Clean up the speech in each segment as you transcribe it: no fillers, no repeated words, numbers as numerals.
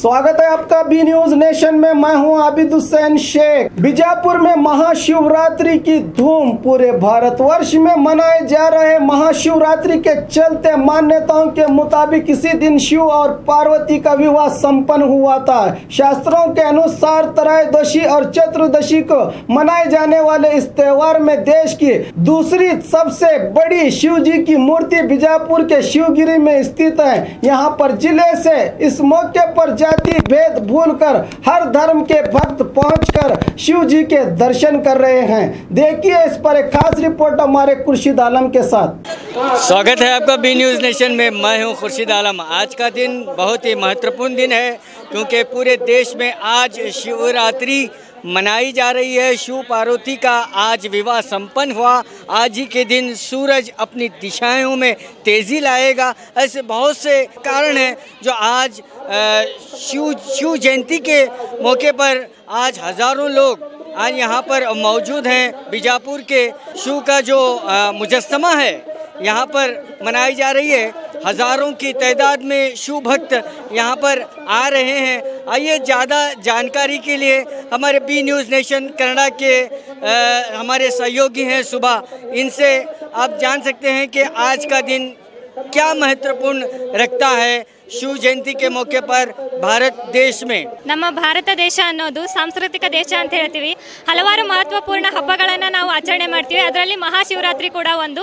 स्वागत है आपका बी न्यूज नेशन में। मैं हूं आबिद हुसैन शेख। बीजापुर में महाशिवरात्रि की धूम। पूरे भारतवर्ष में मनाए जा रहे महाशिवरात्रि के चलते मान्यताओं के मुताबिक इसी दिन शिव और पार्वती का विवाह संपन्न हुआ था। शास्त्रों के अनुसार त्रयोदशी और चतुर्दशी को मनाए जाने वाले इस त्योहार में देश की दूसरी सबसे बड़ी शिव जी की मूर्ति बीजापुर के शिवगिरी में स्थित है। यहाँ पर जिले से इस मौके पर जाति भेद भूलकर हर धर्म के भक्त पहुंचकर शिव जी के दर्शन कर रहे हैं। देखिए इस पर एक खास रिपोर्ट हमारे खुर्शीद आलम के साथ। स्वागत है आपका बी न्यूज़ नेशन में। मैं हूं खुर्शीद आलम। आज का दिन बहुत ही महत्वपूर्ण दिन है क्योंकि पूरे देश में आज शिवरात्रि मनाई जा रही है। शिव पार्वती का आज विवाह संपन्न हुआ। आज ही के दिन सूरज अपनी दिशाओं में तेजी लाएगा। ऐसे बहुत से कारण हैं जो आज शिव जयंती के मौके पर आज हजारों लोग आज यहाँ पर मौजूद हैं। बीजापुर के शिव का जो मुजस्समा है यहाँ पर मनाई जा रही है। हजारों की तादाद में शिव भक्त यहाँ पर आ रहे हैं। आइए ज़्यादा जानकारी के लिए हमारे बी न्यूज़ नेशन कनाडा के हमारे सहयोगी हैं सुबह, इनसे आप जान सकते हैं कि आज का दिन क्या महत्वपूर्ण रखता है शिव जयंती के मौके पर भारत देश में। ನಮ್ಮ ಭಾರತ ದೇಶ ಅನ್ನೋದು ಸಾಂಸ್ಕೃತಿಕ ದೇಶ ಅಂತ ಹೇಳ್ತೀವಿ. ಹಲವಾರು ಮಹತ್ವಪೂರ್ಣ ಹಬ್ಬಗಳನ್ನು ನಾವು ಆಚರಣೆ ಮಾಡ್ತೀವಿ. ಅದರಲ್ಲಿ ಮಹಾಶಿವರಾತ್ರಿ ಕೂಡ ಒಂದು.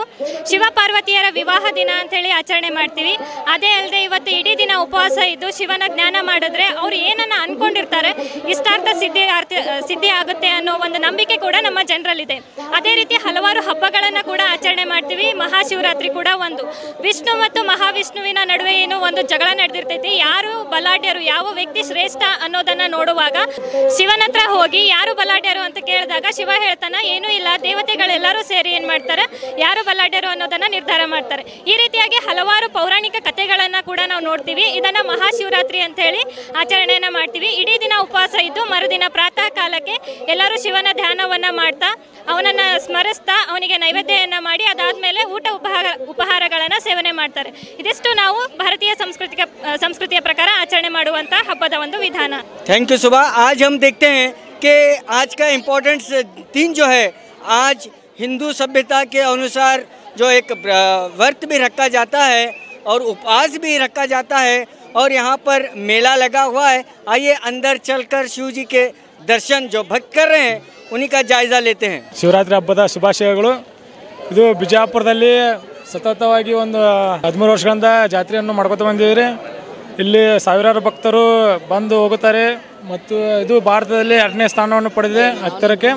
ಶಿವ ಪಾರ್ವತಿಯರ ವಿವಾಹ ದಿನ ಅಂತ ಹೇಳಿ ಆಚರಣೆ ಮಾಡ್ತೀವಿ. ಅದೇ ಅಲ್ಲದೆ ಇವತ್ತು ಇಡೀ ದಿನ ಉಪವಾಸ ಇದ್ದು ಶಿವನ ಜ್ಞಾನ ಮಾಡಿದ್ರೆ ಅವ್ರು ಏನನ್ನ ಅನ್ಕೊಂಡಿರ್ತಾರೆ ಇಷ್ಟಾರ್ಥ ಸಿದ್ಧಿ ಆಗುತ್ತೆ ಅನ್ನೋ ಒಂದು ನಂಬಿಕೆ ಕೂಡ ನಮ್ಮ ಜನರಲ್ಲಿದೆ. ಅದೇ ರೀತಿ ಹಲವಾರು ಹಬ್ಬಗಳನ್ನು ಕೂಡ ಆಚರಣೆ ಮಾಡ್ತೀವಿ. ಮಹಾಶಿವರಾತ್ರಿ ಕೂಡ ಒಂದು. ವಿಷ್ಣು ಮತ್ತು ಮಹಾವಿಷ್ಣುವಿನ ನಡುವೆ ಏನೋ ಒಂದು ಜಗಳ ನಡೆದಿರ್ತೈತಿ. ಯಾರು ಬಲಾಢ್ಯರು, ಯಾವ ವ್ಯಕ್ತಿ ಶ್ರೇಷ್ಠ ಅನ್ನೋದನ್ನ ನೋಡುವಾಗ ಶಿವನ ಹತ್ರ ಹೋಗಿ ಯಾರು ಬಲಾಢ್ಯರು ಅಂತ ಕೇಳಿದಾಗ ಶಿವ ಹೇಳ್ತಾನ, ಏನೂ ಇಲ್ಲ, ದೇವತೆಗಳೆಲ್ಲರೂ ಸೇರಿ ಏನ್ ಮಾಡ್ತಾರೆ, ಯಾರು ಬಲಾಢ್ಯರು ಅನ್ನೋದನ್ನ ನಿರ್ಧಾರ ಮಾಡ್ತಾರೆ. ಈ ರೀತಿಯಾಗಿ ಹಲವಾರು ಪೌರಾಣಿಕ ಕಥೆಗಳನ್ನ ಕೂಡ ನಾವು ನೋಡ್ತೀವಿ. ಇದನ್ನ ಮಹಾಶಿವರಾತ್ರಿ ಅಂತ ಹೇಳಿ ಆಚರಣೆಯನ್ನ ಮಾಡ್ತೀವಿ. ಇಡೀ ದಿನ ಉಪವಾಸ ಇದ್ದು ಮರುದಿನ ಪ್ರಾತಃ ಕಾಲಕ್ಕೆ ಎಲ್ಲರೂ ಶಿವನ ಧ್ಯಾನವನ್ನ ಮಾಡ್ತಾ ಅವನನ್ನ ಸ್ಮರಿಸ್ತಾ ಅವನಿಗೆ ನೈವೇದ್ಯವನ್ನ ಮಾಡಿ ಅದಾದ್ಮೇಲೆ ಊಟ ಉಪಹಾರಗಳನ್ನ ಸೇವನೆ ಮಾಡ್ತಾರೆ. ಇದಿಷ್ಟು ನಾವು ಭಾರತೀಯ संस्कृति प्रकार आचरण हब्बद ಒಂದು ವಿಧಾನ। थैंक यू सुबह। आज हम देखते हैं कि आज का इम्पोर्टेंस दिन जो है आज हिंदू सभ्यता के अनुसार जो एक व्रत भी रखा जाता है और उपवास भी रखा जाता है और यहाँ पर मेला लगा हुआ है। आइए अंदर चलकर शिव जी के दर्शन जो भक्त कर रहे हैं उन्हीं का जायजा लेते हैं। शिवरात्रि हब्बद ಶುಭಾಶಯಗಳು। ಇದು ಬಿಜಾಪುರದಲ್ಲಿ ಸತತವಾಗಿ ಒಂದು 13 ವರ್ಷಗಳಿಂದ ಜಾತ್ರೆಯನ್ನು ಮಾಡ್ಕೋತ ಬಂದಿದ್ದೀರಿ. ಇಲ್ಲಿ ಸಾವಿರಾರು ಭಕ್ತರು ಬಂದು ಹೋಗುತ್ತಾರೆ ಮತ್ತು ಇದು ಭಾರತದಲ್ಲಿ 2ನೇ ಸ್ಥಾನವನ್ನು ಪಡೆದಿದೆ 10ಕ್ಕೆ.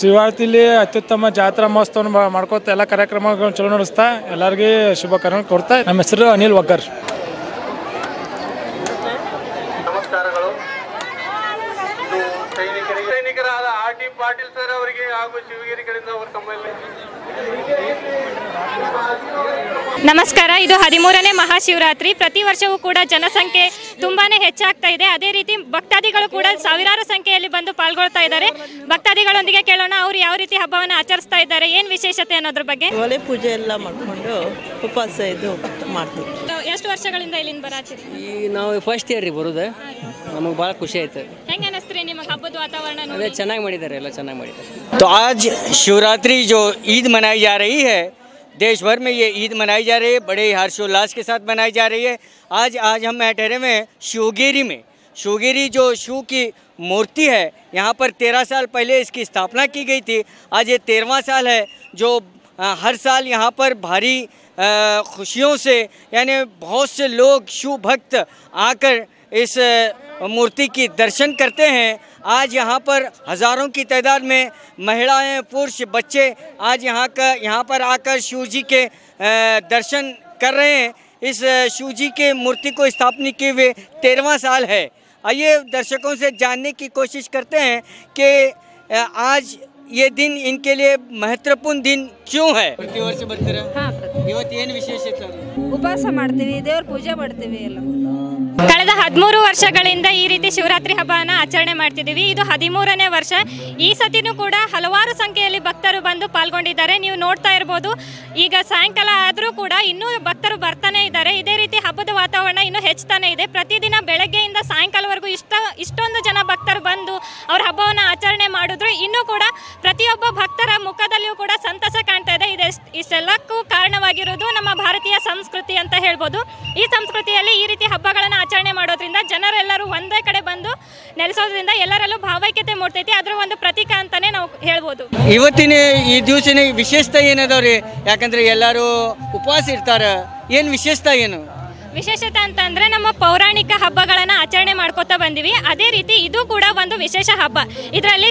ಶಿವರಾತ್ರಿಯಲ್ಲಿ ಅತ್ಯುತ್ತಮ ಜಾತ್ರಾ ಮಹೋತ್ಸವವನ್ನು ಮಾಡ್ಕೋತಾ ಎಲ್ಲ ಕಾರ್ಯಕ್ರಮಗಳನ್ನು ಚಲೋ ನಡೆಸ್ತಾ ಎಲ್ಲರಿಗೆ ಶುಭ ಕಾರ್ಯ ಕೋರ್ತಾ, ನಮ್ಮ ಹೆಸರು ಅನಿಲ್ ವಗ್ಗರ್. ನಮಸ್ಕಾರಗಳು. ಸೈನಿಕರಾದ ಆರ್ ಟಿ ಪಾಟೀಲ್ ಸರ್ ಅವರಿಗೆ ಹಾಗೂ ಶಿವಗಿರಿ ಕಡೆಯಿಂದ ಅವರ ತಮ್ಮಲ್ಲಿ ನಮಸ್ಕಾರ. ಇದು 13ನೇ ಮಹಾಶಿವರಾತ್ರಿ. ಪ್ರತಿ ವರ್ಷವೂ ಕೂಡ ಜನಸಂಖ್ಯೆ ತುಂಬಾನೇ ಹೆಚ್ಚಾಗ್ತಾ ಇದೆ. ಅದೇ ರೀತಿ ಭಕ್ತಾದಿಗಳು ಕೂಡ ಸಾವಿರಾರು ಸಂಖ್ಯೆಯಲ್ಲಿ ಬಂದು ಪಾಲ್ಗೊಳ್ತಾ ಇದ್ದಾರೆ. ಭಕ್ತಾದಿಗಳೊಂದಿಗೆ ಕೇಳೋಣ ಅವರು ಯಾವ ರೀತಿ ಹಬ್ಬವನ್ನು ಆಚರಿಸ್ತಾ ಇದ್ದಾರೆ, ಏನ್ ವಿಶೇಷತೆ ಅನ್ನೋದ್ರ ಬಗ್ಗೆ. ಒಲೆ ಪೂಜೆ ಎಲ್ಲ ಮಾಡಿಕೊಂಡು ಉಪವಾಸ ಇದು ಮಾಡ್ತೀವಿ. ಎಷ್ಟು ವರ್ಷಗಳಿಂದ ಇಲ್ಲಿಂದ ಬರಾತೀವಿ? ಈ ನಾವು ಫಸ್ಟ್ ಇಯರ್ ಬರೋದು. ನಮಗೆ ಬಹಳ ಖುಷಿ ಆಯ್ತು. ಹೆಂಗೆ ಅನಿಸ್ತ್ರಿ ನಿಮಗೆ ಹಬ್ಬದ ವಾತಾವರಣ? ನೋಡಿ ಚೆನ್ನಾಗಿ ಮಾಡಿದ್ದಾರೆ, ಎಲ್ಲ ಚೆನ್ನಾಗಿ ಮಾಡಿದ್ದಾರೆ. तो आज शिवरात्रि जो ईद मनाई जा रही है देश भर में, ये ईद मनाई जा रही है बड़े हर्षोल्लास के साथ मनाई जा रही है। आज हम ठहरे हुए हैं शिवगिरी में। शिवगिरी जो शिव की मूर्ति है यहाँ पर 13 साल पहले इसकी स्थापना की गई थी। आज ये 13वां साल है जो हर साल यहाँ पर भारी खुशियों से यानी बहुत से लोग शिव भक्त आकर इस मूर्ति की दर्शन करते हैं। आज यहाँ पर हज़ारों की तादाद में महिलाएं, पुरुष, बच्चे आज यहाँ पर आकर शिव जी के दर्शन कर रहे हैं। इस शिव जी के मूर्ति को स्थापना किए हुए 13वां साल है। आइए दर्शकों से जानने की कोशिश करते हैं कि आज ये दिन इनके लिए महत्वपूर्ण दिन क्यों है। प्रति वर्ष बर्थडे ಇವತ್ತೇನು ವಿಶೇಷತೆ? ಉಪವಾಸ ಮಾಡ್ತೀವಿ, ದೇವರ ಪೂಜೆ ಮಾಡ್ತೀವಿ. ಎಲ್ಲ ಕಳೆದ 13 ವರ್ಷಗಳಿಂದ ಈ ರೀತಿ ಶಿವರಾತ್ರಿ ಹಬ್ಬವನ್ನು ಆಚರಣೆ ಮಾಡ್ತಿದ್ದೀವಿ. ಇದು 13ನೇ ವರ್ಷ. ಈ ಸತಿನೂ ಕೂಡ ಹಲವಾರು ಸಂಖ್ಯೆಯಲ್ಲಿ ಭಕ್ತರು ಬಂದು ಪಾಲ್ಗೊಂಡಿದ್ದಾರೆ. ನೀವು ನೋಡ್ತಾ ಇರಬಹುದು ಈಗ ಸಾಯಂಕಾಲ ಆದರೂ ಕೂಡ ಇನ್ನೂ ಭಕ್ತರು ಬರ್ತಾನೆ ಇದ್ದಾರೆ. ಇದೇ ರೀತಿ ಹಬ್ಬದ ವಾತಾವರಣ ಇನ್ನೂ ಹೆಚ್ಚುತ್ತಾನೆ ಇದೆ. ಪ್ರತಿದಿನ ಬೆಳಗ್ಗೆಯಿಂದ ಸಾಯಂಕಾಲವರೆಗೂ ಇಷ್ಟೊಂದು ಜನ ಭಕ್ತರು ಬಂದು ಅವರ ಹಬ್ಬವನ್ನು ಆಚರಣೆ ಮಾಡಿದ್ರು. ಇನ್ನೂ ಕೂಡ ಪ್ರತಿಯೊಬ್ಬ ಭಕ್ತರ ಮುಖದಲ್ಲಿಯೂ ಕೂಡ ಸಂತಸ ಕಾಣ್ತಾ ಇದೆ. ಇಷ್ಟೆಲ್ಲಕ್ಕೂ ಕಾರಣವಾಗಿರೋದು ನಮ್ಮ ಭಾರತೀಯ ಸಂಸ್ಕೃತಿ ಅಂತ ಹೇಳ್ಬೋದು. ಈ ಸಂಸ್ಕೃತಿಯಲ್ಲಿ ಈ ರೀತಿ ಹಬ್ಬಗಳನ್ನು ಆಚರಣೆ ಮಾಡೋದ್ರಿಂದ ಜನರೆಲ್ಲರೂ ಒಂದೇ ಕಡೆ ಬಂದು ನೆಲೆಸೋದ್ರಿಂದ ಎಲ್ಲರಲ್ಲೂ ಭಾವೈಕ್ಯತೆ ಮೂಡ್ತೈತಿ. ಅದರ ಒಂದು ಪ್ರತೀಕ ಅಂತಾನೆ ನಾವು ಹೇಳ್ಬೋದು. ಇವತ್ತಿನ ಈ ದಿವಸನ ವಿಶೇಷತೆ ಏನದವ್ರಿ? ಯಾಕಂದ್ರೆ ಎಲ್ಲರೂ ಉಪವಾಸ ಇರ್ತಾರೆ. ಏನು ವಿಶೇಷತೆ ಏನು? ವಿಶೇಷತೆ ಅಂತಂದರೆ ನಮ್ಮ ಪೌರಾಣಿಕ ಹಬ್ಬಗಳನ್ನು ಆಚರಣೆ ಮಾಡ್ಕೋತಾ ಬಂದಿವಿ. ಅದೇ ರೀತಿ ಇದು ಕೂಡ ಒಂದು ವಿಶೇಷ ಹಬ್ಬ. ಇದರಲ್ಲಿ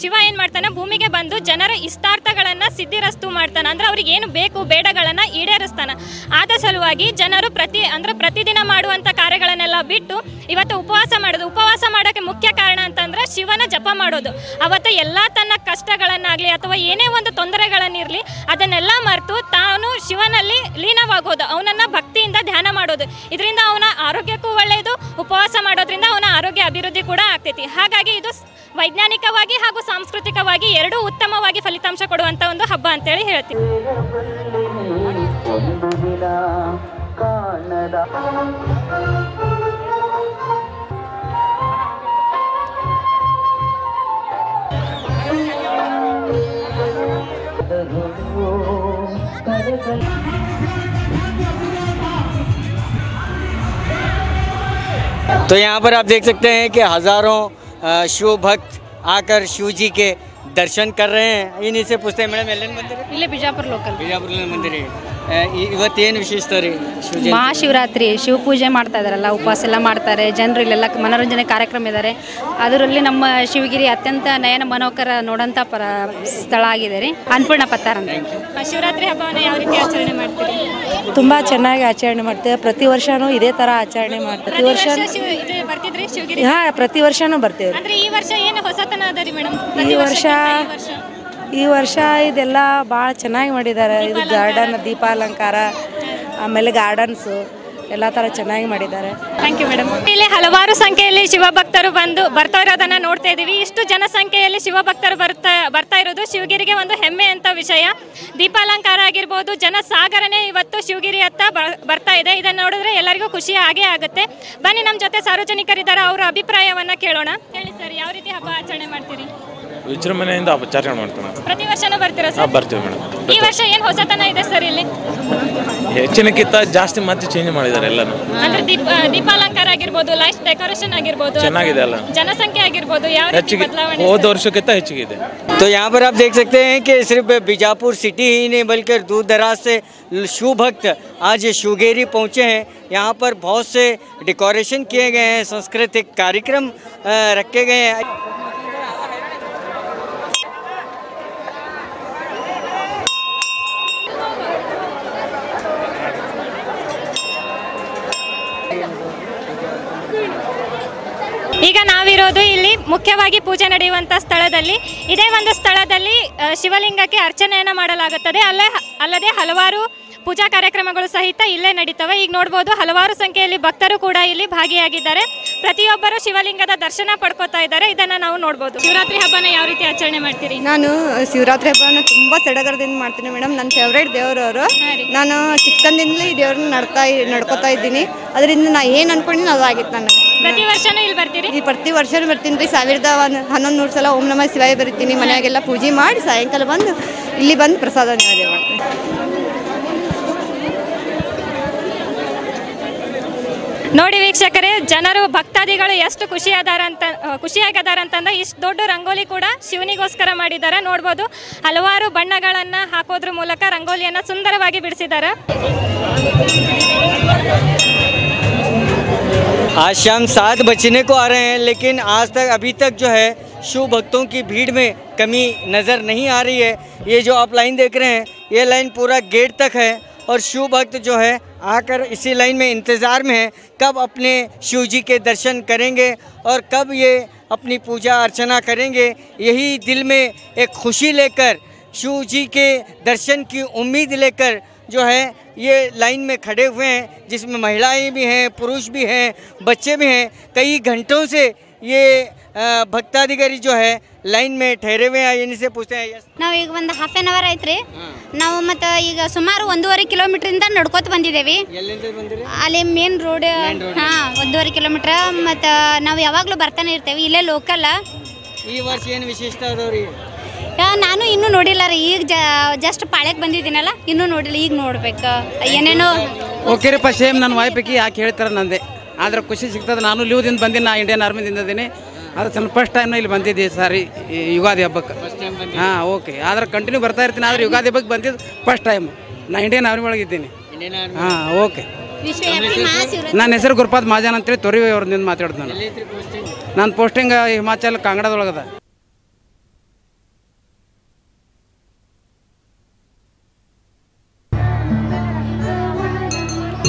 ಶಿವ ಏನು ಮಾಡ್ತಾನೆ, ಭೂಮಿಗೆ ಬಂದು ಜನರ ಇಷ್ಟಾರ್ಥಗಳನ್ನು ಸಿದ್ಧಿರಸ್ತು ಮಾಡ್ತಾನೆ. ಅಂದರೆ ಅವ್ರಿಗೆ ಏನು ಬೇಕು ಬೇಡಗಳನ್ನು ಈಡೇರಿಸ್ತಾನೆ. ಆದ ಸಲುವಾಗಿ ಜನರು ಪ್ರತಿದಿನ ಮಾಡುವಂಥ ಕಾರ್ಯಗಳನ್ನೆಲ್ಲ ಬಿಟ್ಟು ಇವತ್ತು ಉಪವಾಸ ಮಾಡೋದು. ಉಪವಾಸ ಮಾಡೋಕ್ಕೆ ಮುಖ್ಯ ಕಾರಣ ಅಂತಂದರೆ ಶಿವನ ಜಪ ಮಾಡೋದು. ಅವತ್ತು ಎಲ್ಲ ತನ್ನ ಕಷ್ಟಗಳನ್ನಾಗಲಿ ಅಥವಾ ಏನೇ ಒಂದು ತೊಂದರೆಗಳನ್ನಿರಲಿ ಅದನ್ನೆಲ್ಲ ಮರೆತು ತಾನು ಶಿವನಲ್ಲಿ ಲೀನವಾಗೋದು, ಅವನನ್ನು ಭಕ್ತಿಯಿಂದ ಧ್ಯಾನ ಮಾಡೋದು. ಇದರಿಂದ ಅವನ ಆರೋಗ್ಯಕ್ಕೂ ಒಳ್ಳೆಯದು, ಉಪವಾಸ ಮಾಡೋದ್ರಿಂದ ಅವನ ಆರೋಗ್ಯ ಅಭಿವೃದ್ಧಿ ಕೂಡ ಆಗ್ತೈತಿ. ಹಾಗಾಗಿ ಇದು ವೈಜ್ಞಾನಿಕವಾಗಿ ಹಾಗೂ ಸಾಂಸ್ಕೃತಿಕವಾಗಿ ಎರಡೂ ಉತ್ತಮವಾಗಿ ಫಲಿತಾಂಶ ಕೊಡುವಂತ ಒಂದು ಹಬ್ಬ ಅಂತೇಳಿ ಹೇಳ್ತೀವಿ. तो यहाँ पर आप देख सकते हैं कि हज़ारों शिव भक्त आकर शिव जी के दर्शन कर रहे हैं. इन्हीं से पूछते हैं मैडम, एलन मंदिर इले बीजापुर लोकल बीजापुर मंदिर इवत्तेनु विशेषते री? महाशिवरात्रि शिव पूजे ಮಾಡ್ತಾ ಇದ್ದಾರಲ್ಲ, ಉಪವಾಸ ಎಲ್ಲ ಮಾಡ್ತಾರೆ ಜನರು. ಇಲ್ಲೆಲ್ಲ ಮನೋರಂಜನೆ ಕಾರ್ಯಕ್ರಮ ಇದ್ದಾರೆ. ಅದರಲ್ಲಿ ನಮ್ಮ ಶಿವಗಿರಿ ಅತ್ಯಂತ ನಯನ ಮನೋಕರ ನೋಡಂತ ಸ್ಥಳ ಆಗಿದೆ ರೀ. ಅನ್ನಪೂರ್ಣ ಪತ್ತಾರ ಶಿವರಾತ್ರಿ ಹಬ್ಬವನ್ನು ಯಾವ ರೀತಿ ಆಚರಣೆ ಮಾಡ್ತೀರಿ? ತುಂಬ ಚೆನ್ನಾಗಿ ಆಚರಣೆ ಮಾಡ್ತೇವೆ. ಪ್ರತಿ ವರ್ಷನೂ ಇದೇ ಥರ ಆಚರಣೆ ಮಾಡ್ತಾರೆ. ಪ್ರತಿ ವರ್ಷ ಬರ್ತಿದ್ರಿ ಶಿವಗಿರಿ? ಹಾಂ, ಪ್ರತಿ ವರ್ಷನೂ ಬರ್ತೇವೆ. ಅಂದರೆ ಈ ವರ್ಷ ಏನು ಹೊಸತನ ಅದ ರೀ ಮೇಡಮ್? ಈ ವರ್ಷ ಇದೆಲ್ಲ ಭಾಳ ಚೆನ್ನಾಗಿ ಮಾಡಿದ್ದಾರೆ. ಇದು ಗಾರ್ಡನ್ ದೀಪಾಲಂಕಾರ, ಆಮೇಲೆ ಗಾರ್ಡನ್ಸು ಎಲ್ಲ ಥರ ಚೆನ್ನಾಗಿ ಮಾಡಿದ್ದಾರೆ. Thank you madam. ಇಲ್ಲಿ ಹಲವಾರು ಸಂಖ್ಯೆಯಲ್ಲಿ ಶಿವಭಕ್ತರು ಬರ್ತಾ ಇರೋದನ್ನು ನೋಡ್ತಾ ಇದ್ದೀವಿ. ಇಷ್ಟು ಜನಸಂಖ್ಯೆಯಲ್ಲಿ ಶಿವಭಕ್ತರು ಬರ್ತಾ ಇರೋದು ಶಿವಗಿರಿಗೆ ಒಂದು ಹೆಮ್ಮೆ ಅಂತ ವಿಷಯ. ದೀಪಾಲಂಕಾರ ಆಗಿರ್ಬೋದು, ಜನಸಾಗರನೇ ಇವತ್ತು ಶಿವಗಿರಿ ಹತ್ತ ಬರ್ತಾ ಇದೆ. ಇದನ್ನು ನೋಡಿದ್ರೆ ಎಲ್ಲರಿಗೂ ಖುಷಿ ಆಗೇ ಆಗುತ್ತೆ. ಬನ್ನಿ, ನಮ್ಮ ಜೊತೆ ಸಾರ್ವಜನಿಕರಿದ್ದಾರೆ, ಅವರ ಅಭಿಪ್ರಾಯವನ್ನು ಕೇಳೋಣ. ಹೇಳಿ ಸರ್, ಯಾವ ರೀತಿ ಹಬ್ಬ ಆಚರಣೆ ಮಾಡ್ತೀರಿ? ವಿಜೃಂಭಣೆಯಿಂದ ಆಚರಣೆ ಮಾಡ್ತೀವಿ. ಪ್ರತಿ ವರ್ಷನೂ ಬರ್ತೀರಾ ಸರ್? ಬರ್ತೀವಿ ಮೇಡಮ್. ಈ ವರ್ಷ ಏನು ಹೊಸತನ ಇದೆ ಸರ್ ಇಲ್ಲಿ? ಹೆಚ್ಚಿನಕ್ಕಿಂತ ಜಾಸ್ತಿ ಮತ್ತೆ ಚೇಂಜ್ ಮಾಡಿದ್ದಾರೆ ಎಲ್ಲಾನು. ಅಂದ್ರೆ ದೀಪಾಲಂಕಾರ ಆಗಿರ್ಬೋದು, ಲೈಟ್ ಡೆಕೋರೇಷನ್ ಆಗಿರ್ಬೋದು ಚೆನ್ನಾಗಿದೆ. ಅಲ್ಲ, ಜನಸಂಖ್ಯೆ ಆಗಿರ್ಬೋದು ಯಾವ ರೀತಿ ಬದಲಾವಣೆ ಹೋದ ವರ್ಷಕ್ಕಿಂತ ಹೆಚ್ಚಿಗೆ ಇದೆ. तो यहाँ पर आप देख सकते हैं कि सिर्फ बीजापुर सिटी ही नहीं बल्कि दूर दराज से शिव भक्त आज शिवगिरी पहुँचे हैं. यहाँ पर बहुत से डेकोरेशन किए गए हैं, सांस्कृतिक कार्यक्रम रखे गए हैं. ಈಗ ನಾವಿರೋದು ಇಲ್ಲಿ ಮುಖ್ಯವಾಗಿ ಪೂಜೆ ನಡೆಯುವಂಥ ಸ್ಥಳದಲ್ಲಿ. ಇದೇ ಒಂದು ಸ್ಥಳದಲ್ಲಿ ಶಿವಲಿಂಗಕ್ಕೆ ಅರ್ಚನೆಯನ್ನು ಮಾಡಲಾಗುತ್ತದೆ. ಅಲ್ಲದೆ ಹಲವಾರು ಪೂಜಾ ಕಾರ್ಯಕ್ರಮಗಳು ಸಹಿತ ಇಲ್ಲೇ ನಡೀತವೆ. ಈಗ ನೋಡ್ಬೋದು, ಹಲವಾರು ಸಂಖ್ಯೆಯಲ್ಲಿ ಭಕ್ತರು ಕೂಡ ಇಲ್ಲಿ ಭಾಗಿಯಾಗಿದ್ದಾರೆ. ಪ್ರತಿಯೊಬ್ಬರು ಶಿವಲಿಂಗದ ದರ್ಶನ ಪಡ್ಕೋತಾ ಇದ್ದಾರೆ. ಇದನ್ನು ನಾವು ನೋಡ್ಬೋದು. ಶಿವರಾತ್ರಿ ಹಬ್ಬನ ಯಾವ ರೀತಿ ಆಚರಣೆ ಮಾಡ್ತೀರಿ? ನಾನು ಶಿವರಾತ್ರಿ ಹಬ್ಬನ ತುಂಬ ಸಡಗರದಿಂದ ಮಾಡ್ತೀನಿ ಮೇಡಮ್. ನನ್ನ ಫೇವ್ರೇಟ್ ದೇವರು ಅವರು. ನಾನು ಚಿಕ್ಕಂದಿಂದಲೇ ಈ ದೇವ್ರನ್ನ ನಡ್ಕೋತಾ ಇದ್ದೀನಿ. ಅದರಿಂದ ನಾನು ಏನು ಅನ್ಕೊಂಡಿನಿ ಅದು ಆಗಿತ್ತು. ನಾನು ಪ್ರತಿ ವರ್ಷನೂ ಇಲ್ಲಿ ಬರ್ತೀರಿ? ಈ ಪ್ರತಿ ವರ್ಷನೂ ಬರ್ತೀನಿ ರೀ. 1100 ಸಲ ಓಂ ನಮಃ ಶಿವಾಯ ಬರಿತೀನಿ. ಮನೆಯಾಗೆಲ್ಲ ಪೂಜೆ ಮಾಡಿ ಸಾಯಂಕಾಲ ಬಂದು ಇಲ್ಲಿ ಬಂದು ಪ್ರಸಾದ ನಿವೇದನೆ ಮಾಡ್ತೀನಿ. ನೋಡಿ ವೀಕ್ಷಕರೇ, ಜನರು ಭಕ್ತಾದಿಗಳು ಎಷ್ಟು ಖುಷಿಯಾಗಿದ್ದಾರೆ ಅಂತಂದ್ರೆ ಇಷ್ಟು ದೊಡ್ಡ ರಂಗೋಲಿ ಕೂಡ ಶಿವನಿಗೋಸ್ಕರ ಮಾಡಿದ್ದಾರೆ. ನೋಡ್ಬೋದು, ಹಲವಾರು ಬಣ್ಣಗಳನ್ನು ಹಾಕೋದ್ರ ಮೂಲಕ ರಂಗೋಲಿಯನ್ನು ಸುಂದರವಾಗಿ ಬಿಡಿಸಿದ್ದಾರೆ. आज शाम 7 बजने को आ रहे हैं, लेकिन आज तक अभी तक जो है शिव भक्तों की भीड़ में कमी नज़र नहीं आ रही है. ये जो आप लाइन देख रहे हैं, ये लाइन पूरा गेट तक है और शिव भक्त जो है आकर इसी लाइन में इंतज़ार में है कब अपने शिव जी के दर्शन करेंगे और कब ये अपनी पूजा अर्चना करेंगे. यही दिल में एक खुशी लेकर, शिव जी के दर्शन की उम्मीद लेकर जो है ये लाइन में खड़े हुए हैं, जिसमें महिलाएं भी हैं, पुरुष भी हैं, बच्चे भी हैं. कई घंटों से ये भक्ताधिकारी जो है लाइन में ठहरे हुए हैं, इनसे पूछते हैं। ना हाफ एन आवर आय्त ना मत सुमार किलोमीटर नडकोत बंदी अल्ले मेन रोड हाँ किलोमीटर मत ना यू बर्तान इले लोकल वर्ष ऐन विशेषता नानू इन्नू नोडिल्ल री जस्ट पाळ्याक बंदिद्दीनल्ल इन्नू नोडिल्ल ಈಗ ನೋಡಬೇಕು ಏನೇನೋ ಓಕೆರಪ್ಪ ಸೇಮ್ ನನ್ನ ವೈಫಿಗೆ ಯಾಕೆ ಹೇಳ್ತಾರೆ ನಂದೆ ಆದ್ರೆ ಖುಷಿ ಸಿಗ್ತದೆ ನಾನು ಲೀವ್ದಿಂದ ಬಂದಿನಿ ನಾ ಇಂಡಿಯನ್ ಆರ್ಮಿದಿಂದ ಇದ್ದೀನಿ ಆದ್ರೆ ಸ್ವಲ್ಪ ಫಸ್ಟ್ ಟೈಮ್ ಇಲ್ಲಿ ಬಂದಿದ್ದೆ ಸಾರಿ ಯುಗಾದಿ ಹಬ್ಬಕ್ಕೆ ಫಸ್ಟ್ ಟೈಮ್ ಬಂದಿದ್ದೀನಿ ಹಾ ಓಕೆ ಆದ್ರೆ ಕಂಟಿನ್ಯೂ ಬರ್ತಾ ಇರ್ತೀನಿ ಆದ್ರೆ ಯುಗಾದಿ ಹಬ್ಬಕ್ಕೆ ಬಂದಿದ್ದು ಫಸ್ಟ್ ಟೈಮ್ ನಾ ಇಂಡಿಯನ್ ಆರ್ಮಿ ಒಳಗೆ ಇದ್ದೀನಿ ಇಂಡಿಯನ್ ಆರ್ಮಿ ಹಾ ಓಕೆ ನನ್ನ ಹೆಸರು ಗುರುಪಾದ ಮಾಜಾನ್ ಅಂತ ಹೇಳಿ ತೊರಿವೆ ಅವರಿಂದ ಮಾತಾಡ್ತೀನಿ ನಾನು ಎಲ್ಲಿದ್ರಿ ಪೋಸ್ಟಿಂಗ್ ನಾನು ಪೋಸ್ಟಿಂಗ್ ಹಿಮಾಚಲ ಕಾಂಗಡದೊಳಗದ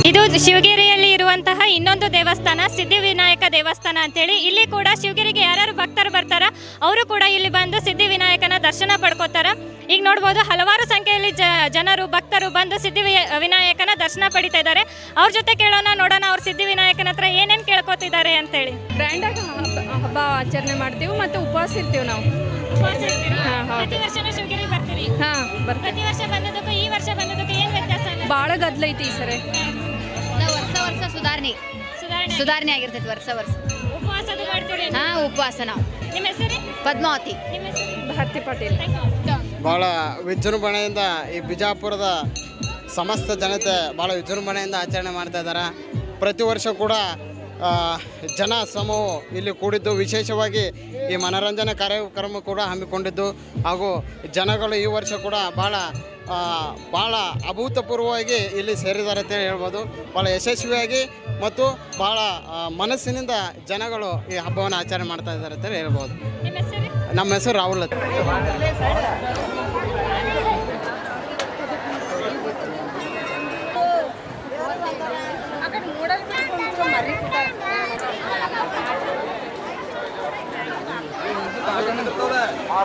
ಇದು ಶಿವಗಿರಿಯಲ್ಲಿ ಇರುವಂತಹ ಇನ್ನೊಂದು ದೇವಸ್ಥಾನ ಸಿದ್ಧಿವಿನಾಯಕ ದೇವಸ್ಥಾನ ಅಂತೇಳಿ ಇಲ್ಲಿ ಕೂಡ ಶಿವಗಿರಿಗೆ ಯಾರು ಭಕ್ತರು ಬರ್ತಾರ ಅವರು ಕೂಡ ಇಲ್ಲಿ ಬಂದು ಸಿದ್ಧಿವಿನಾಯಕನ ದರ್ಶನ ಪಡ್ಕೋತಾರ. ಈಗ ನೋಡಬಹುದು ಹಲವಾರು ಸಂಖ್ಯೆಯಲ್ಲಿ ಜನರು ಭಕ್ತರು ಬಂದು ಸಿದ್ಧಿವಿನಾಯಕನ ದರ್ಶನ ಪಡಿತಾ ಇದ್ದಾರೆ. ಅವ್ರ ಜೊತೆ ಕೇಳೋಣ ನೋಡೋಣ ಅವ್ರ ಸಿದ್ಧಿವಿನಾಯಕನ ಹತ್ರ ಏನೇನು ಕೇಳ್ಕೊತಿದ್ದಾರೆ ಅಂತೇಳಿ. ಗ್ರ್ಯಾಂಡ್ ಆಗಿ ಹಬ್ಬ ಆಚರಣೆ ಮಾಡ್ತೀವಿ ಮತ್ತು ಉಪವಾಸ ಇರ್ತೀವಿ ನಾವು. ಉಪವಾಸ ಇರ್ತೀರಾ? ಪ್ರತಿ ವರ್ಷನೂ ಶಿವಗಿರಿಗೆ ಬರ್ತೀರಿ? ಹಾ ಬರ್ತೀವಿ. ಪ್ರತಿ ವರ್ಷ ಬಂದದಕ್ಕೂ ಈ ವರ್ಷ ಬಂದದಕ್ಕೂ ಏನು ವ್ಯತ್ಯಾಸ? ಬಹಳ ಗದ್ದಲೈತಿ ಈ ಸರಿ. ವರ್ಷ ಸುಧಾರಣೆ ಆಗಿರ್ತೈತಿ ವರ್ಷ ವರ್ಷ. ಉಪವಾಸದ ಮಾಡ್ತೀರಿ? ಹಾ ಉಪವಾಸ ನಾವು. ನಿಮ್ಮ ಹೆಸರು? ಪದ್ಮಾವತಿ. ನಿಮ್ಮ ಹೆಸರು? ಭಾರತಿ ಪಟೇಲ್. ಬಹಳ ವಿಜೃಂಭಣೆಯಿಂದ ಈ ಬಿಜಾಪುರದ ಸಮಸ್ತ ಜನತೆ ಬಹಳ ವಿಜೃಂಭಣೆಯಿಂದ ಆಚರಣೆ ಮಾಡ್ತಾ ಇದ್ದಾರೆ. ಪ್ರತಿ ವರ್ಷ ಕೂಡ ಜನ ಸಮೂಹ ಇಲ್ಲಿ ಕೂಡಿದ್ದು, ವಿಶೇಷವಾಗಿ ಈ ಮನರಂಜನೆ ಕಾರ್ಯಕ್ರಮ ಕೂಡ ಹಮ್ಮಿಕೊಂಡಿದ್ದು ಹಾಗೂ ಜನಗಳು ಈ ವರ್ಷ ಕೂಡ ಭಾಳ ಅಭೂತಪೂರ್ವವಾಗಿ ಇಲ್ಲಿ ಸೇರಿದ್ದಾರೆ ಅಂತೇಳಿ ಹೇಳ್ಬೋದು. ಭಾಳ ಯಶಸ್ವಿಯಾಗಿ ಮತ್ತು ಭಾಳ ಮನಸ್ಸಿನಿಂದ ಜನಗಳು ಈ ಹಬ್ಬವನ್ನು ಆಚರಣೆ ಮಾಡ್ತಾ ಇದ್ದಾರೆ ಅಂತೇಳಿ ಹೇಳ್ಬೋದು. ನಮ್ಮ ಹೆಸರು ರಾಹುಲ್ ಅಂತ.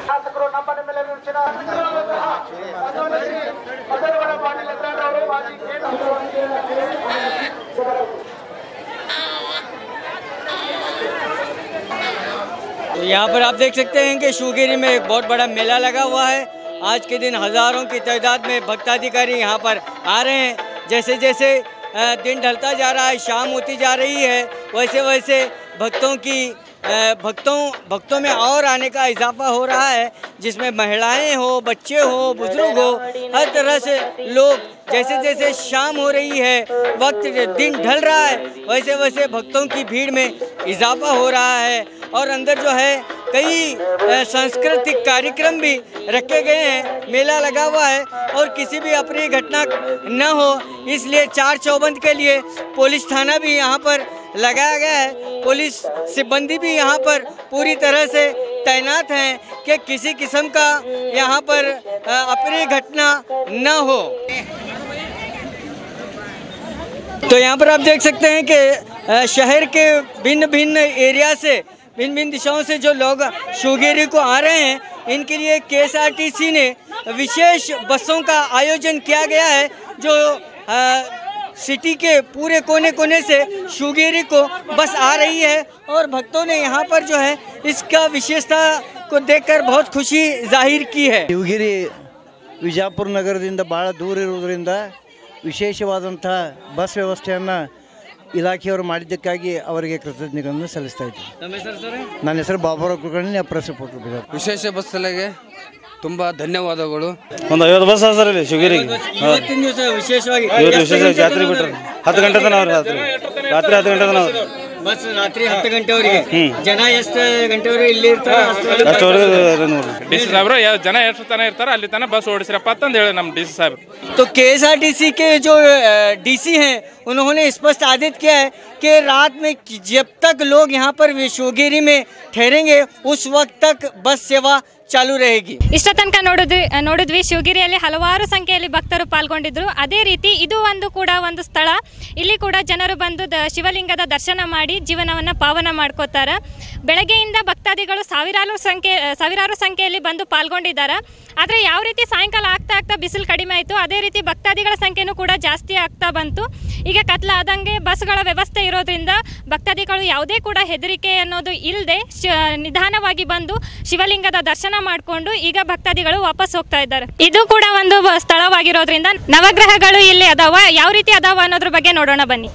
ಶಾಸಕರು ನಮ್ಮನೆ ಮೇಲೆ ರುಚಿನ यहाँ पर आप देख सकते हैं कि शिवगिरी में एक बहुत बड़ा मेला लगा हुआ है. आज के दिन हजारों की तादाद में भक्ताधिकारी यहाँ पर आ रहे हैं. जैसे जैसे दिन ढलता जा रहा है, शाम होती जा रही है, वैसे वैसे भक्तों में और आने का इजाफा हो रहा है, जिसमें महिलाएं हो, बच्चे हो, बुजुर्ग हो, हर तरह से लोग. जैसे जैसे शाम हो रही है, वक्त दिन ढल रहा है, वैसे वैसे भक्तों की भीड़ में इजाफा हो रहा है. और अंदर जो है कई सांस्कृतिक कार्यक्रम भी रखे गए हैं. मेला लगा हुआ है और किसी भी अप्रिय घटना न हो इसलिए चार चौबंद के लिए पुलिस थाना भी यहाँ पर लगाया गया है. पुलिस सिब्बंदी भी यहाँ पर पूरी तरह से तैनात हैं कि किसी किस्म का यहाँ पर अप्रिय घटना न हो. तो यहाँ पर आप देख सकते हैं कि शहर के भिन्न भिन्न एरिया से, भिन्न भिन्न दिशाओं से जो लोग शिवगिरी को आ रहे हैं, इनके लिए केएसआरटीसी ने विशेष बसों का आयोजन किया गया है जो सिटी के पूरे कोने कोने से शिवगिरी को बस आ रही है. और भक्तों ने यहाँ पर जो है इसका विशेषता को देखकर बहुत खुशी जाहिर की है. शिवगिरी विजापुर नगरदिंद बहळ दूर इरुवुदरिंद विशेषवादंत बस व्यवस्थेयन्न ಇಲಾಖೆಯವರು ಮಾಡಿದ್ದಕ್ಕಾಗಿ ಅವರಿಗೆ ಕೃತಜ್ಞತೆಗಳನ್ನು ಸಲ್ಲಿಸ್ತಾ ಇದ್ದೀನಿ. ನನ್ನ ಹೆಸರು ಬಾಬುರಾವ್ ಕುಲಕರ್ಣಿ, ಅಪ್ರಸಪೋರ್ಟ್ ಬಿಜಾಪುರ. ವಿಶೇಷ ಬಸ್ ಸಲಹೆಗೆ ತುಂಬಾ ಧನ್ಯವಾದಗಳು. ಒಂದು 50 ಬಸ್ ಸರ್ ಇಲ್ಲಿ ಶಿವಗಿರಿಗೆ ಇವತ್ತಿನ ದಿವಸ ವಿಶೇಷವಾಗಿ ಜಾತ್ರೆ ಬಿಟ್ಟರು. 10 ಗಂಟೆ ತನಕ ರಾತ್ರಿ 10 ಗಂಟೆ ತನಕ ಬಸ್ ರಾತ್ರಿ 10 ಗಂಟೆವರೆಗೆ ಜನ ಎಷ್ಟು ಗಂಟೆವರೆಗೆ ಇಲ್ಲಿ ಇರ್ತಾರೆ ಅಷ್ಟರವರೆಗೆ ನೋಡಿ. ಡಿಸಿ ಸಾಹೇಬ್ರು ಜನ ಎಷ್ಟು ತನಕ ಇರ್ತಾರೆ ಅಲ್ಲಿ ತನಕ ಬಸ್ ಓಡಿಸ್ರಪ್ಪ ಅಂತ ಹೇಳಿ ನಮ್ಮ ಡಿಸಿ ಸಾಹೇಬ್ರು. तो केएसआरटीसी के जो डीसी हैं उन्होंने स्पष्ट आदेश किया है कि रात में जब तक लोग यहाँ पर शिवगिरी में ठहरेंगे उस वक्त तक बस सेवा चालू रहेगी. ಇಷ್ಟ ತನಕ ನೋಡಿದ್ವಿ ಶಿವಗಿರಿಯಲ್ಲಿ ಹಲವಾರು ಸಂಖ್ಯೆಯಲ್ಲಿ ಭಕ್ತರು ಪಾಲ್ಗೊಂಡಿದ್ರು. ಅದೇ ರೀತಿ ಇದು ಒಂದು ಸ್ಥಳ, ಇಲ್ಲಿ ಕೂಡ ಜನರು ಬಂದು ಶಿವಲಿಂಗದ ದರ್ಶನ ಮಾಡಿ ಜೀವನವನ್ನು ಪಾವನ ಮಾಡ್ಕೋತಾರೆ. ಬೆಳಗ್ಗೆಯಿಂದ ಭಕ್ತಾದಿಗಳು ಸಾವಿರಾರು ಸಂಖ್ಯೆಯಲ್ಲಿ ಬಂದು ಪಾಲ್ಗೊಂಡಿದ್ದಾರೆ. ಆದರೆ ಯಾವ ರೀತಿ ಸಾಯಂಕಾಲ ಆಗ್ತಾ ಆಗ್ತಾ ಬಿಸಿಲು ಕಡಿಮೆ ಆಯಿತು, ಅದೇ ರೀತಿ ಭಕ್ತಾದಿಗಳ ಸಂಖ್ಯೆನೂ ಕೂಡ ಜಾಸ್ತಿ ಆಗ್ತಾ ಬಂತು. ಈಗ ಕತ್ಲಾದಂಗೆ ಬಸ್ಗಳ ವ್ಯವಸ್ಥೆ ಇರೋದ್ರಿಂದ ಭಕ್ತಾದಿಗಳು ಯಾವುದೇ ಕೂಡ ಹೆದರಿಕೆ ಅನ್ನೋದು ಇಲ್ಲದೆ ನಿಧಾನವಾಗಿ ಬಂದು ಶಿವಲಿಂಗದ ದರ್ಶನ ಮಾಡಿಕೊಂಡು ಈಗ ಭಕ್ತಾದಿಗಳು ವಾಪಸ್ ಹೋಗ್ತಾ ಇದ್ದಾರೆ. ಇದು ಕೂಡ ಒಂದು ಸ್ಥಳವಾಗಿರೋದ್ರಿಂದ ನವಗ್ರಹಗಳು ಇಲ್ಲಿ ಅದಾವ, ಯಾವ ರೀತಿ ಅದಾವ ಅನ್ನೋದ್ರ ಬಗ್ಗೆ ನೋಡೋಣ ಬನ್ನಿ.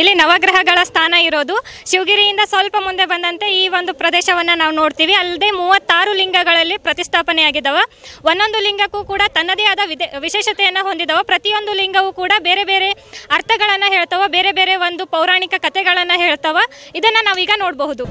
ಇಲ್ಲಿ ನವಗ್ರಹಗಳ ಸ್ಥಾನ ಇರೋದು ಶಿವಗಿರಿಯಿಂದ ಸ್ವಲ್ಪ ಮುಂದೆ ಬಂದಂತೆ ಈ ಒಂದು ಪ್ರದೇಶವನ್ನು ನಾವು ನೋಡ್ತೀವಿ. ಅಲ್ಲದೆ 36 ಲಿಂಗಗಳಲ್ಲಿ ಪ್ರತಿಷ್ಠಾಪನೆಯಾಗಿದ್ದಾವೆ. ಒಂದೊಂದು ಲಿಂಗಕ್ಕೂ ಕೂಡ ತನ್ನದೇ ಆದ ವಿಶೇಷತೆಯನ್ನು ಹೊಂದಿದ್ದಾವೆ. ಪ್ರತಿಯೊಂದು ಲಿಂಗವೂ ಕೂಡ ಬೇರೆ ಬೇರೆ ಅರ್ಥಗಳನ್ನು ಹೇಳ್ತಾವೆ, ಬೇರೆ ಬೇರೆ ಒಂದು ಪೌರಾಣಿಕ ಕಥೆಗಳನ್ನು ಹೇಳ್ತಾವೆ. ಇದನ್ನು ನಾವೀಗ ನೋಡಬಹುದು.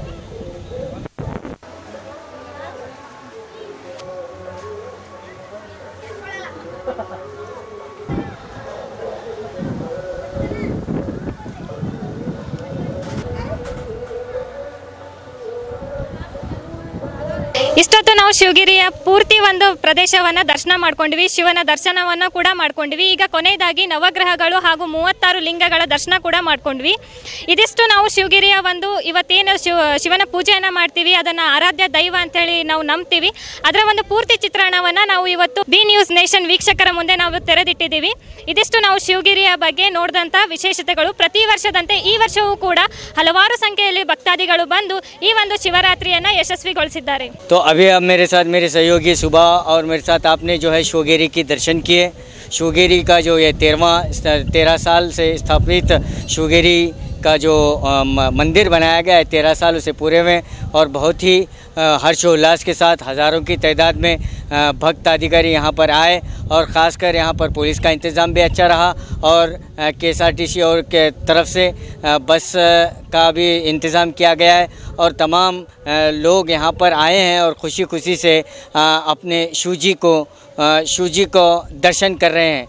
ಇಷ್ಟೊತ್ತು ನಾವು ಶಿವಗಿರಿಯ ಪೂರ್ತಿ ಒಂದು ಪ್ರದೇಶವನ್ನು ದರ್ಶನ ಮಾಡ್ಕೊಂಡ್ವಿ, ಶಿವನ ದರ್ಶನವನ್ನು ಕೂಡ ಮಾಡ್ಕೊಂಡ್ವಿ. ಈಗ ಕೊನೆಯದಾಗಿ ನವಗ್ರಹಗಳು ಹಾಗೂ 36 ಲಿಂಗಗಳ ದರ್ಶನ ಕೂಡ ಮಾಡ್ಕೊಂಡ್ವಿ. ಇದಿಷ್ಟು ನಾವು ಶಿವಗಿರಿಯ ಒಂದು ಇವತ್ತೇನು ಶಿವನ ಪೂಜೆಯನ್ನು ಮಾಡ್ತೀವಿ, ಅದನ್ನು ಆರಾಧ್ಯ ದೈವ ಅಂತೇಳಿ ನಾವು ನಂಬ್ತೀವಿ, ಅದರ ಒಂದು ಪೂರ್ತಿ ಚಿತ್ರಣವನ್ನು ನಾವು ಇವತ್ತು ಬಿ ನ್ಯೂಸ್ ನೇಷನ್ ವೀಕ್ಷಕರ ಮುಂದೆ ನಾವು ತೆರೆದಿಟ್ಟಿದ್ದೀವಿ. ಇದಿಷ್ಟು ನಾವು ಶಿವಗಿರಿಯ ಬಗ್ಗೆ ನೋಡಿದಂಥ ವಿಶೇಷತೆಗಳು. ಪ್ರತಿ ವರ್ಷದಂತೆ ಈ ವರ್ಷವೂ ಕೂಡ ಹಲವಾರು ಸಂಖ್ಯೆಯಲ್ಲಿ ಭಕ್ತಾದಿಗಳು ಬಂದು ಈ ಒಂದು ಶಿವರಾತ್ರಿಯನ್ನು ಯಶಸ್ವಿಗೊಳಿಸಿದ್ದಾರೆ. अभी आप मेरे सहयोगी सुबह और मेरे साथ आपने जो है शिवगिरी की दर्शन किए. शिवगिरी का जो ये 13 साल से स्थापित शिवगिरी का जो मंदिर बनाया गया है 13 साल उसे पूरे में और बहुत ही हर्षोल्लास के साथ हज़ारों की तादाद में भक्त अधिकारी यहाँ पर आए और ख़ासकर यहाँ पर पुलिस का इंतज़ाम भी अच्छा रहा और केएसआरटीसी और के तरफ से बस का भी इंतज़ाम किया गया है और तमाम लोग यहाँ पर आए हैं और खुशी खुशी से अपने शिवजी को दर्शन कर रहे हैं.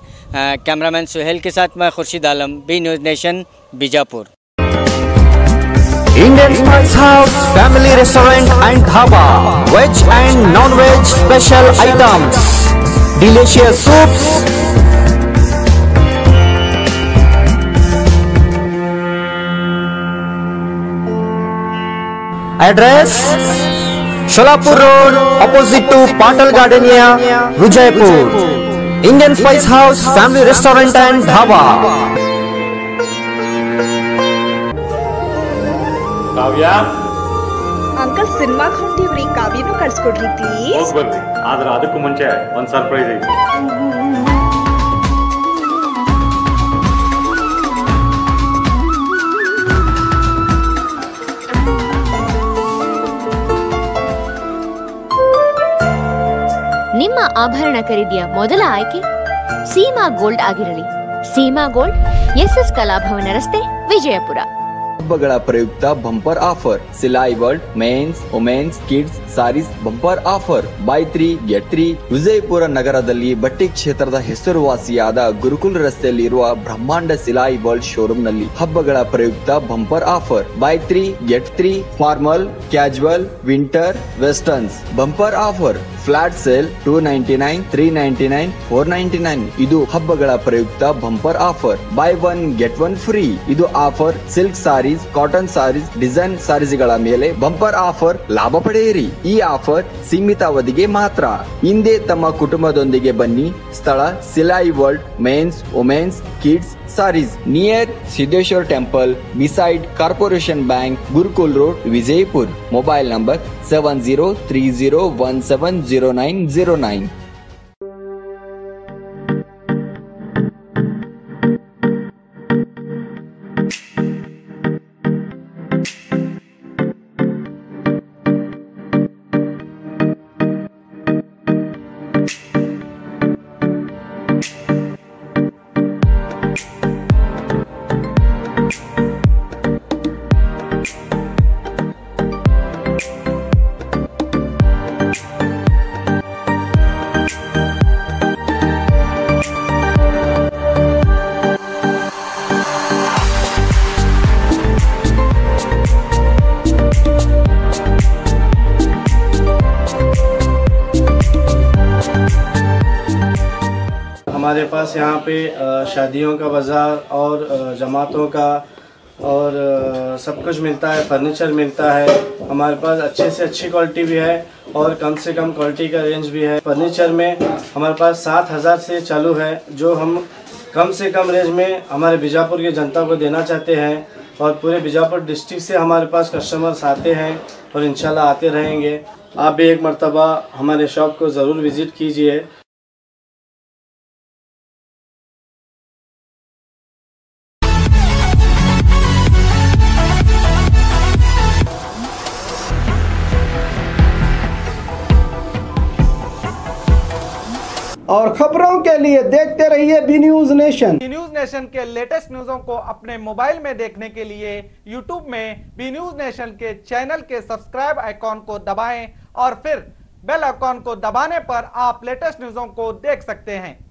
कैमरामैन सुहेल के साथ मैं Khurshid Alam, B news nation, Bijapur. Indian Spice House, family restaurant and dhaba, veg and non-veg special items, delicious soups. Address: Sholapur Road, opposite to Patel Gardenia, Vijaypur. Indian Spice House, family restaurant and dhaba. Kavya uncle cinema ಹೊಂಟಿವ್ರಿ, ಕಾವ್ಯನು ಕಳ್ಸಿಕೊಡ್ರಿ please. ಹೋಗ್ಬರ್ರಿ, ಆದ್ರೆ ಅದಕ್ಕೂ ಮುಂಚೆ ಒಂದು surprise ಐತಿ. ನಿಮ್ಮ ಆಭರಣ ಖರೀದಿಯ ಮೊದಲ ಆಯ್ಕೆ ಸೀಮಾ ಗೋಲ್ಡ್ ಆಗಿರಲಿ. ಸೀಮಾ ಗೋಲ್ಡ್, SS ಕಲಾಭವನ ರಸ್ತೆ, ವಿಜಯಪುರ. ಹಬ್ಬಗಳ ಪ್ರಯುಕ್ತ bumper offer. Silai world men's women's kids saris bumper offer. Buy 3 Get 3. Vijayapura ನಗರದಲ್ಲಿ ಬಟ್ಟೆ ಕ್ಷೇತ್ರದ ಹೆಸರುವಾಸಿಯಾದ ಗುರುಕುಲ್ ರಸ್ತೆಯಲ್ಲಿರುವ ಬ್ರಹ್ಮಾಂಡ ಸಿಲೈ ವರ್ಲ್ಡ್ ಶೋರೂಮ್ ನಲ್ಲಿ ಹಬ್ಬಗಳ ಪ್ರಯುಕ್ತ bumper offer. Buy 3 Get 3. Formal, casual, winter, westerns bumper offer. Flat sale 299, 399, 499. ಇದು ಹಬ್ಬಗಳ ಪ್ರಯುಕ್ತ bumper offer. Buy 1 Get 1 Free. ಇದು offer silk sarees, cotton saris, design ಸಾರೀಸ್ಗಳ ಮೇಲೆ ಬಂಪರ್ ಆಫರ್ ಲಾಭ ಪಡೆಯಿರಿ. ಈ ಆಫರ್ ಸೀಮಿತ ಅವಧಿಗೆ ಮಾತ್ರ. ಹಿಂದೆ ತಮ್ಮ ಕುಟುಂಬದೊಂದಿಗೆ ಬನ್ನಿ. ಸ್ಥಳ Silai world men's women's kids sarees, near Siddeshwar temple, beside corporation bank, Gurukul road, Vijayapura. Mobile number 7030170909. हमारे पास यहाँ पे शादियों का बाज़ार और जमातों का और सब कुछ मिलता है, फर्नीचर मिलता है हमारे पास, अच्छे से अच्छी क्वालिटी भी है और कम से कम क्वालिटी का रेंज भी है। फर्नीचर में हमारे पास 7,000 से चालू है, जो हम कम से कम रेंज में हमारे बीजापुर की जनता को देना चाहते हैं। और पूरे बीजापुर डिस्ट्रिक्ट से हमारे पास कस्टमर्स आते हैं और इंशाल्लाह आते रहेंगे। आप भी एक मर्तबा हमारे शॉप को ज़रूर विज़िट कीजिए। और खबरों के लिए देखते रहिए B news nation. B news nation के लेटेस्ट न्यूजों को अपने मोबाइल में देखने के लिए यूट्यूब में बी न्यूज नेशन के चैनल के सब्सक्राइब आइकॉन को दबाएं और फिर बेल आइकॉन को दबाने पर आप लेटेस्ट न्यूजों को देख सकते हैं।